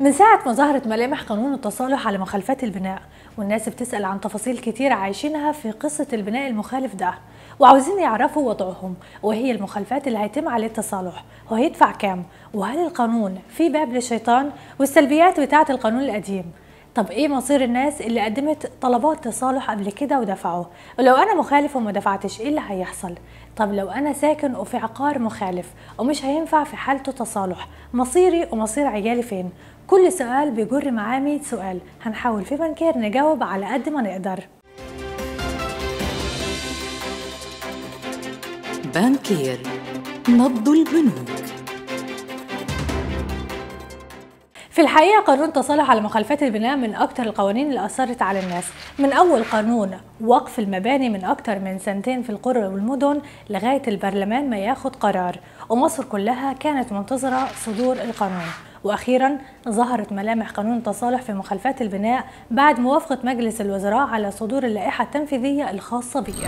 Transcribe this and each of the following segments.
من ساعة ما ظهرت ملامح قانون التصالح على مخالفات البناء والناس بتسأل عن تفاصيل كتير عايشينها في قصة البناء المخالف ده وعاوزين يعرفوا وضعهم وهي المخالفات اللي هيتم عليه التصالح وهيدفع كام وهل القانون في باب للشيطان والسلبيات بتاعة القانون القديم. طب ايه مصير الناس اللي قدمت طلبات تصالح قبل كده ودفعوا؟ ولو انا مخالف وما دفعتش ايه اللي هيحصل؟ طب لو انا ساكن وفي عقار مخالف ومش هينفع في حالته تصالح، مصيري ومصير عيالي فين؟ كل سؤال بيجر معاه 100 سؤال، هنحاول في بانكير نجاوب على قد ما نقدر. بانكير نبض البنوك. في الحقيقة قانون التصالح على مخالفات البناء من أكتر القوانين اللي أثرت على الناس، من أول قانون وقف المباني من أكتر من سنتين في القرى والمدن لغاية البرلمان ما ياخد قرار، ومصر كلها كانت منتظرة صدور القانون، وأخيرا ظهرت ملامح قانون التصالح في مخالفات البناء بعد موافقة مجلس الوزراء على صدور اللائحة التنفيذية الخاصة بيه.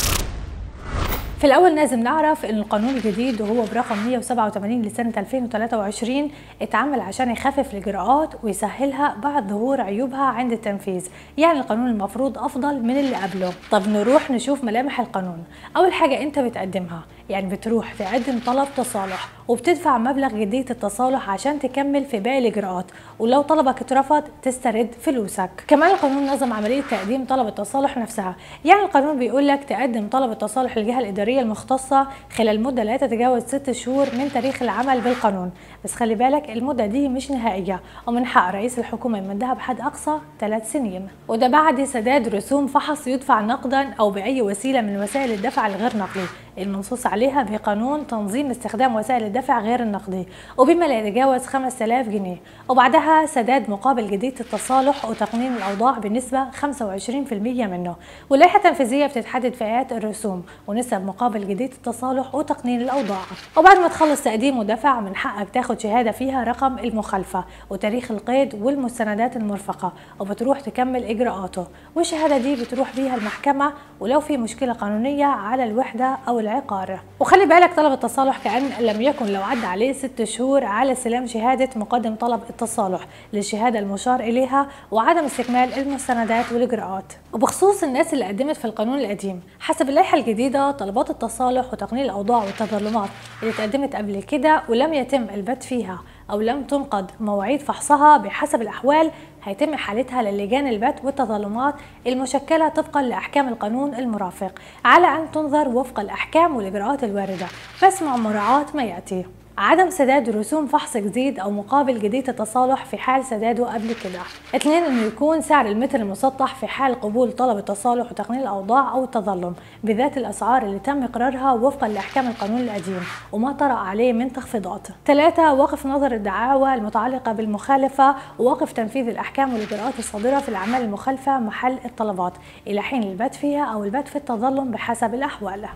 في الأول لازم نعرف إن القانون الجديد وهو برقم 187 لسنة 2023 اتعمل عشان يخفف الإجراءات ويسهلها بعد ظهور عيوبها عند التنفيذ، يعني القانون المفروض أفضل من اللي قبله. طب نروح نشوف ملامح القانون. أول حاجة أنت بتقدمها، يعني بتروح تقدم طلب تصالح وبتدفع مبلغ جدية التصالح عشان تكمل في باقي الإجراءات، ولو طلبك اترفض تسترد فلوسك. كمان القانون نظم عملية تقديم طلب التصالح نفسها، يعني القانون بيقول لك تقدم طلب التصالح للجهة الإدارية المختصة خلال مدة لا تتجاوز 6 شهور من تاريخ العمل بالقانون، بس خلي بالك المدة دي مش نهائية ومن حق رئيس الحكومة يمدها بحد أقصى 3 سنين، وده بعد سداد رسوم فحص يدفع نقدا أو بأي وسيلة من وسائل الدفع الغير نقدي المنصوص عليها بقانون تنظيم استخدام وسائل الدفع غير النقدي، وبما لا يتجاوز 5000 جنيه، وبعدها سداد مقابل جدية التصالح وتقنين الأوضاع بنسبة 25% منه، واللائحة التنفيذية بتتحدد فئات الرسوم ونسب مقابل جدية التصالح وتقنين الأوضاع، وبعد ما تخلص تقديم ودفع من حقك تاخد شهادة فيها رقم المخالفة وتاريخ القيد والمستندات المرفقة، وبتروح تكمل إجراءاته، والشهادة دي بتروح بيها المحكمة ولو في مشكلة قانونية على الوحدة أو العقار. وخلي بالك طلب التصالح كأن لم يكن لو عدى عليه 6 شهور على استلام شهادة مقدم طلب التصالح للشهادة المشار إليها وعدم استكمال المستندات والإجراءات. وبخصوص الناس اللي قدمت في القانون القديم، حسب اللائحة الجديدة طلبات التصالح وتقنين الأوضاع والتظلمات اللي اتقدمت قبل كده ولم يتم البت فيها أو لم تنقض مواعيد فحصها بحسب الأحوال هيتم حالتها للجان البت والتظلمات المشكلة طبقا لأحكام القانون المرافق على أن تنظر وفق الأحكام والإجراءات الواردة بس مع مراعاة ما يأتي. عدم سداد رسوم فحص جديد أو مقابل جدية التصالح في حال سداده قبل كده. 2 إنه يكون سعر المتر المسطح في حال قبول طلب التصالح وتقنين الأوضاع أو التظلم بذات الأسعار اللي تم إقرارها وفقا لأحكام القانون القديم وما طرأ عليه من تخفيضات. 3 وقف نظر الدعاوى المتعلقة بالمخالفة ووقف تنفيذ الأحكام والإجراءات الصادرة في الأعمال المخالفة محل الطلبات إلى حين البت فيها أو البت في التظلم بحسب الأحوال.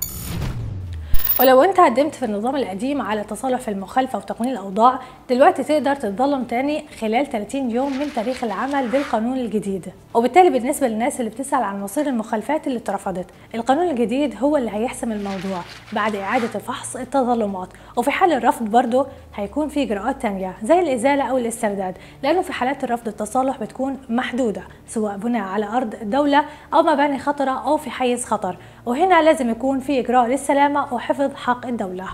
ولو انت قدمت في النظام القديم على تصالح في المخالفه وتقنين الاوضاع دلوقتي تقدر تتظلم تاني خلال 30 يوم من تاريخ العمل بالقانون الجديد، وبالتالي بالنسبه للناس اللي بتسال عن مصير المخالفات اللي اترفضت القانون الجديد هو اللي هيحسم الموضوع بعد اعاده فحص التظلمات، وفي حال الرفض برضه هيكون في اجراءات تانيه زي الازاله او الاسترداد، لانه في حالات الرفض التصالح بتكون محدوده سواء بناء على ارض الدوله او مباني خطره او في حيز خطر، وهنا لازم يكون في اجراء للسلامه وحفظ حق الدولة.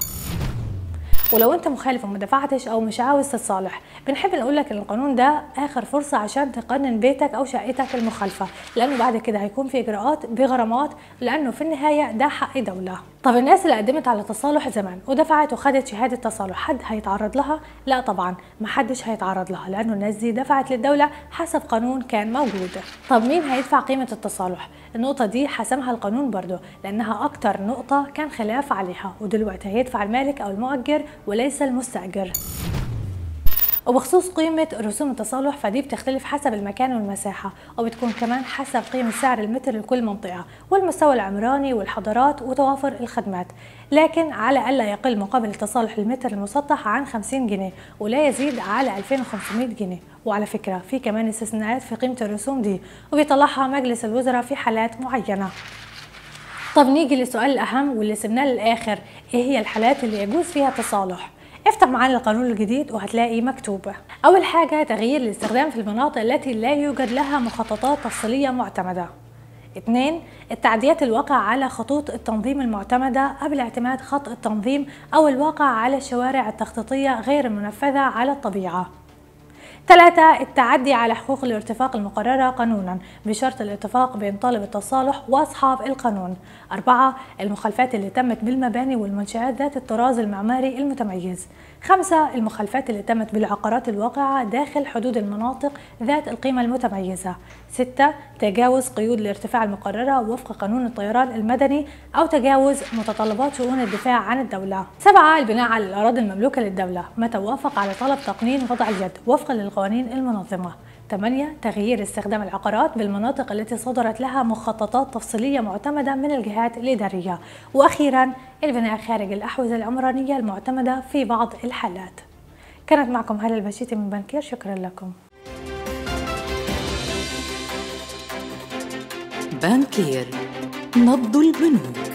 ولو انت مخالف وما دفعتش او مش عاوز تتصالح بنحب نقول لك ان القانون ده اخر فرصه عشان تقنن بيتك او شقتك المخالفه، لانه بعد كده هيكون في اجراءات بغرامات لانه في النهايه ده حق دوله. طب الناس اللي قدمت على تصالح زمان ودفعت وخدت شهاده تصالح حد هيتعرض لها؟ لا طبعا محدش هيتعرض لها لانه الناس دي دفعت للدوله حسب قانون كان موجود. طب مين هيدفع قيمه التصالح؟ النقطه دي حسمها القانون برضه لانها اكتر نقطه كان خلاف عليها، ودلوقتي هيدفع المالك او المؤجر وليس المستأجر. وبخصوص قيمة رسوم التصالح فدي بتختلف حسب المكان والمساحة، وبتكون كمان حسب قيمة سعر المتر لكل منطقة والمستوى العمراني والحضارات وتوافر الخدمات، لكن على ألا يقل مقابل التصالح للمتر المسطح عن 50 جنيه ولا يزيد على 2500 جنيه. وعلى فكرة في كمان استثناءات في قيمة الرسوم دي وبيطلعها مجلس الوزراء في حالات معينة. طب نيجي للسؤال الأهم واللي سبناه للآخر، إيه هي الحالات اللي يجوز فيها التصالح؟ افتح معانا القانون الجديد وهتلاقي مكتوبة. أول حاجة تغيير الاستخدام في المناطق التي لا يوجد لها مخططات تفصيلية معتمدة. 2. التعديات الواقع على خطوط التنظيم المعتمدة قبل اعتماد خط التنظيم أو الواقع على الشوارع التخطيطية غير المنفذة على الطبيعة. 3. التعدي على حقوق الارتفاق المقررة قانونا بشرط الاتفاق بين طالب التصالح وأصحاب القانون. 4. المخالفات اللي تمت بالمباني والمنشآت ذات الطراز المعماري المتميز. 5. المخالفات اللي تمت بالعقارات الواقعة داخل حدود المناطق ذات القيمة المتميزة. 6. تجاوز قيود الارتفاع المقررة وفق قانون الطيران المدني أو تجاوز متطلبات شؤون الدفاع عن الدولة. 7. البناء على الأراضي المملوكة للدولة متى وافق على طلب تقنين وضع اليد وفقا للقوانين المنظمة. 8. تغيير استخدام العقارات بالمناطق التي صدرت لها مخططات تفصيلية معتمدة من الجهات الإدارية. وأخيرا البناء خارج الأحوزة العمرانية المعتمدة في بعض الحالات. كانت معكم هلا البشيتي من بانكير، شكرا لكم. بانكير نبض البنوك.